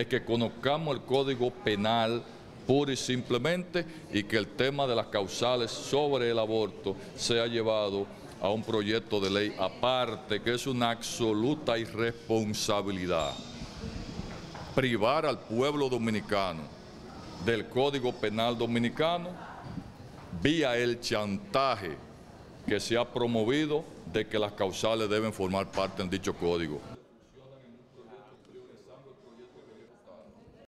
es que conozcamos el Código Penal pura y simplemente, y que el tema de las causales sobre el aborto sea llevado a un proyecto de ley aparte, que es una absoluta irresponsabilidad privar al pueblo dominicano del Código Penal dominicano vía el chantaje que se ha promovido de que las causales deben formar parte en dicho código.